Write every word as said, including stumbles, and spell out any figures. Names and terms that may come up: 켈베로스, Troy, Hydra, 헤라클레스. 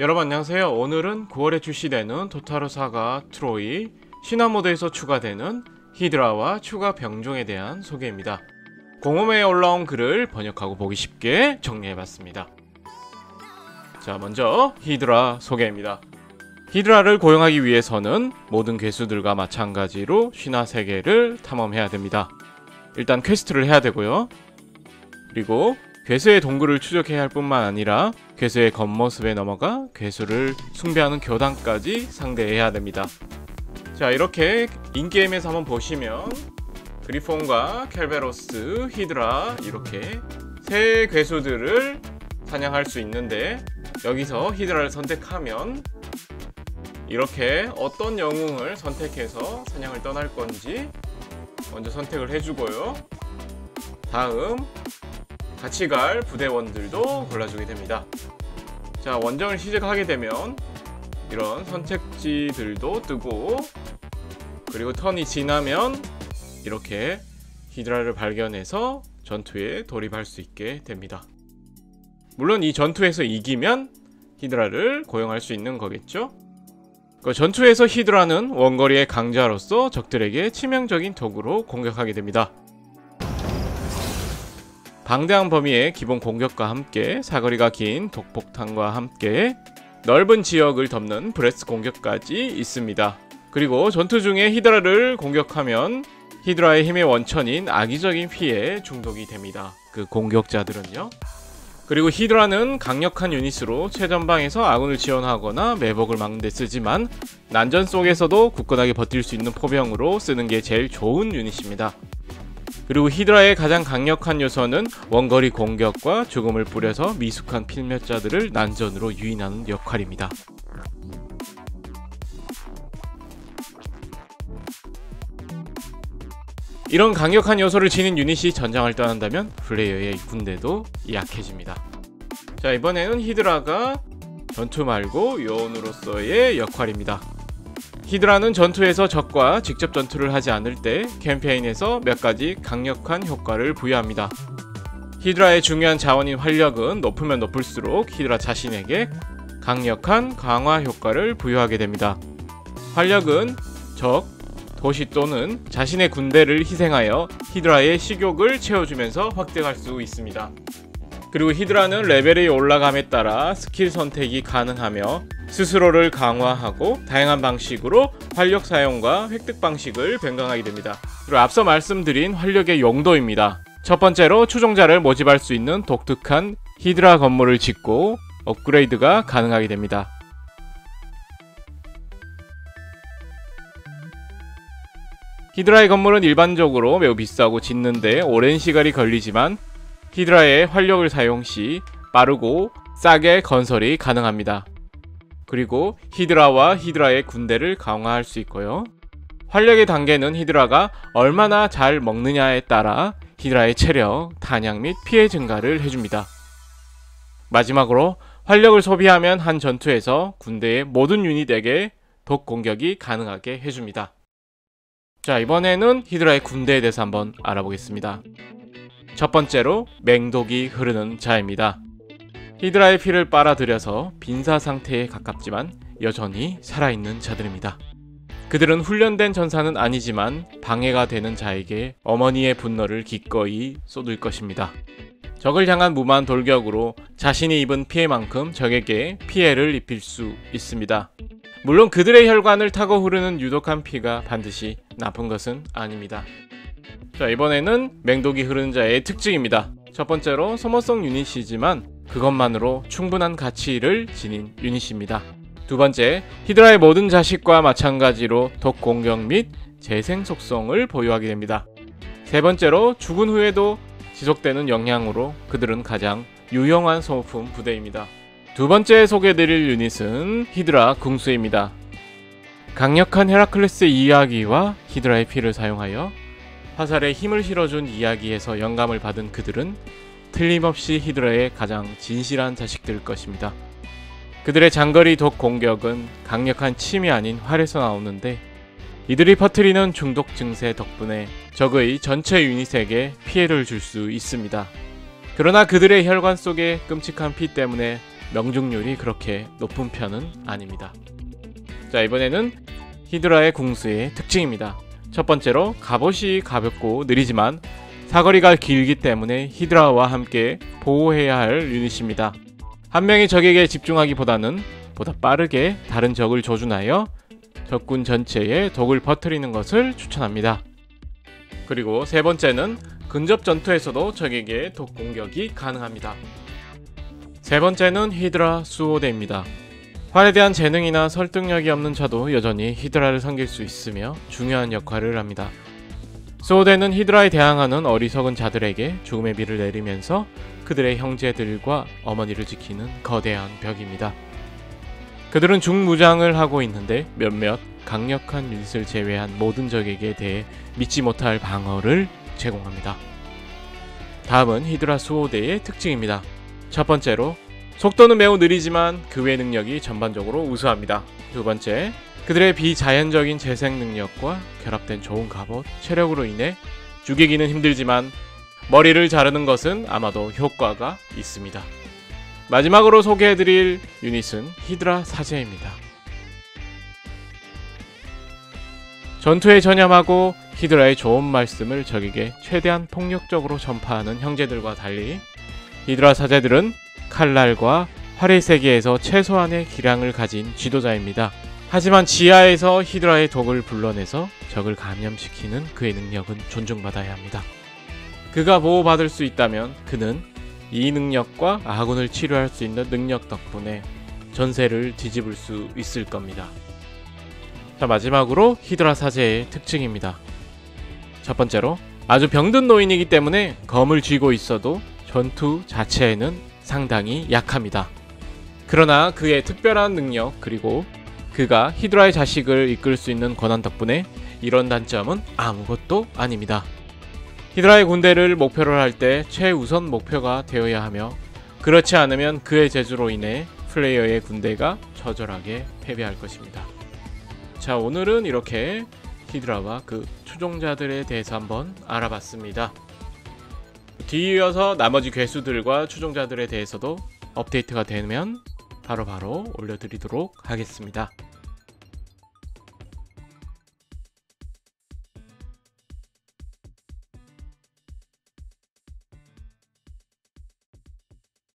여러분 안녕하세요. 오늘은 구월에 출시되는 도타루사가 트로이, 신화모드에서 추가되는 히드라와 추가 병종에 대한 소개입니다. 공홈에 올라온 글을 번역하고 보기 쉽게 정리해봤습니다. 자, 먼저 히드라 소개입니다. 히드라를 고용하기 위해서는 모든 괴수들과 마찬가지로 신화세계를 탐험해야 됩니다. 일단 퀘스트를 해야 되고요. 그리고 괴수의 동굴을 추적해야 할 뿐만 아니라 괴수의 겉모습에 넘어가 괴수를 숭배하는 교단까지 상대해야 됩니다. 자, 이렇게 인게임에서 한번 보시면 그리폰과 켈베로스, 히드라 이렇게 세 괴수들을 사냥할 수 있는데, 여기서 히드라를 선택하면 이렇게 어떤 영웅을 선택해서 사냥을 떠날 건지 먼저 선택을 해주고요. 다음 같이 갈 부대원들도 골라주게 됩니다. 자, 원정을 시작하게 되면 이런 선택지들도 뜨고, 그리고 턴이 지나면 이렇게 히드라를 발견해서 전투에 돌입할 수 있게 됩니다. 물론 이 전투에서 이기면 히드라를 고용할 수 있는 거겠죠. 그 전투에서 히드라는 원거리의 강자로서 적들에게 치명적인 도구로 공격하게 됩니다. 방대한 범위의 기본 공격과 함께 사거리가 긴 독폭탄과 함께 넓은 지역을 덮는 브레스 공격까지 있습니다. 그리고 전투 중에 히드라를 공격하면 히드라의 힘의 원천인 악의적인 피해에 중독이 됩니다. 그 공격자들은요. 그리고 히드라는 강력한 유닛으로 최전방에서 아군을 지원하거나 매복을 막는 데 쓰지만, 난전 속에서도 굳건하게 버틸 수 있는 포병으로 쓰는 게 제일 좋은 유닛입니다. 그리고 히드라의 가장 강력한 요소는 원거리 공격과 죽음을 뿌려서 미숙한 필멸자들을 난전으로 유인하는 역할입니다. 이런 강력한 요소를 지닌 유닛이 전장을 떠난다면 플레이어의 군대도 약해집니다. 자, 이번에는 히드라가 전투 말고 요원으로서의 역할입니다. 히드라는 전투에서 적과 직접 전투를 하지 않을 때 캠페인에서 몇 가지 강력한 효과를 부여합니다. 히드라의 중요한 자원인 활력은 높으면 높을수록 히드라 자신에게 강력한 강화 효과를 부여하게 됩니다. 활력은 적, 도시 또는 자신의 군대를 희생하여 히드라의 식욕을 채워주면서 확대할 수 있습니다. 그리고 히드라는 레벨이 올라감에 따라 스킬 선택이 가능하며 스스로를 강화하고 다양한 방식으로 활력 사용과 획득 방식을 변경하게 됩니다. 그리고 앞서 말씀드린 활력의 용도입니다. 첫 번째로 추종자를 모집할 수 있는 독특한 히드라 건물을 짓고 업그레이드가 가능하게 됩니다. 히드라의 건물은 일반적으로 매우 비싸고 짓는데 오랜 시간이 걸리지만, 히드라의 활력을 사용시 빠르고 싸게 건설이 가능합니다. 그리고 히드라와 히드라의 군대를 강화할 수 있고요. 활력의 단계는 히드라가 얼마나 잘 먹느냐에 따라 히드라의 체력, 탄약 및 피해 증가를 해줍니다. 마지막으로 활력을 소비하면 한 전투에서 군대의 모든 유닛에게 독 공격이 가능하게 해줍니다. 자, 이번에는 히드라의 군대에 대해서 한번 알아보겠습니다. 첫 번째로 맹독이 흐르는 자입니다. 히드라의 피를 빨아들여서 빈사 상태에 가깝지만 여전히 살아있는 자들입니다. 그들은 훈련된 전사는 아니지만 방해가 되는 자에게 어머니의 분노를 기꺼이 쏟을 것입니다. 적을 향한 무모한 돌격으로 자신이 입은 피해만큼 적에게 피해를 입힐 수 있습니다. 물론 그들의 혈관을 타고 흐르는 유독한 피가 반드시 나쁜 것은 아닙니다. 자, 이번에는 맹독이 흐르는 자의 특징입니다. 첫 번째로 소모성 유닛이지만 그것만으로 충분한 가치를 지닌 유닛입니다. 두 번째, 히드라의 모든 자식과 마찬가지로 독 공격 및 재생 속성을 보유하게 됩니다. 세 번째로 죽은 후에도 지속되는 영향으로 그들은 가장 유용한 소모품 부대입니다. 두 번째 소개드릴 유닛은 히드라 궁수입니다. 강력한 헤라클레스 이야기와 히드라의 피를 사용하여 화살에 힘을 실어준 이야기에서 영감을 받은 그들은 틀림없이 히드라의 가장 진실한 자식들일 것입니다. 그들의 장거리 독 공격은 강력한 침이 아닌 활에서 나오는데, 이들이 퍼뜨리는 중독 증세 덕분에 적의 전체 유닛에게 피해를 줄 수 있습니다. 그러나 그들의 혈관 속의 끔찍한 피 때문에 명중률이 그렇게 높은 편은 아닙니다. 자, 이번에는 히드라의 궁수의 특징입니다. 첫 번째로 갑옷이 가볍고 느리지만 사거리가 길기 때문에 히드라와 함께 보호해야 할 유닛입니다. 한 명이 적에게 집중하기보다는 보다 빠르게 다른 적을 조준하여 적군 전체에 독을 퍼뜨리는 것을 추천합니다. 그리고 세 번째는 근접 전투에서도 적에게 독 공격이 가능합니다. 세 번째는 히드라 수호대입니다. 활에 대한 재능이나 설득력이 없는 자도 여전히 히드라를 섬길 수 있으며 중요한 역할을 합니다. 수호대는 히드라에 대항하는 어리석은 자들에게 죽음의 비를 내리면서 그들의 형제들과 어머니를 지키는 거대한 벽입니다. 그들은 중무장을 하고 있는데 몇몇 강력한 유닛을 제외한 모든 적에게 대해 믿지 못할 방어를 제공합니다. 다음은 히드라 수호대의 특징입니다. 첫 번째로 속도는 매우 느리지만 그 외 능력이 전반적으로 우수합니다. 두 번째, 그들의 비자연적인 재생 능력과 결합된 좋은 갑옷, 체력으로 인해 죽이기는 힘들지만 머리를 자르는 것은 아마도 효과가 있습니다. 마지막으로 소개해드릴 유닛은 히드라 사제입니다. 전투에 전념하고 히드라의 좋은 말씀을 적에게 최대한 폭력적으로 전파하는 형제들과 달리 히드라 사제들은 칼날과 활의 세계에서 최소한의 기량을 가진 지도자입니다. 하지만 지하에서 히드라의 독을 불러내서 적을 감염시키는 그의 능력은 존중받아야 합니다. 그가 보호받을 수 있다면 그는 이 능력과 아군을 치료할 수 있는 능력 덕분에 전세를 뒤집을 수 있을 겁니다. 자, 마지막으로 히드라 사제의 특징입니다. 첫 번째로 아주 병든 노인이기 때문에 검을 쥐고 있어도 전투 자체에는 상당히 약합니다. 그러나 그의 특별한 능력 그리고 그가 히드라의 자식을 이끌 수 있는 권한 덕분에 이런 단점은 아무것도 아닙니다. 히드라의 군대를 목표로 할 때 최우선 목표가 되어야 하며 그렇지 않으면 그의 재주로 인해 플레이어의 군대가 처절하게 패배할 것입니다. 자, 오늘은 이렇게 히드라와 그 추종자들에 대해서 한번 알아봤습니다. 뒤이어서 나머지 괴수들과 추종자들에 대해서도 업데이트가 되면 바로바로 올려드리도록 하겠습니다.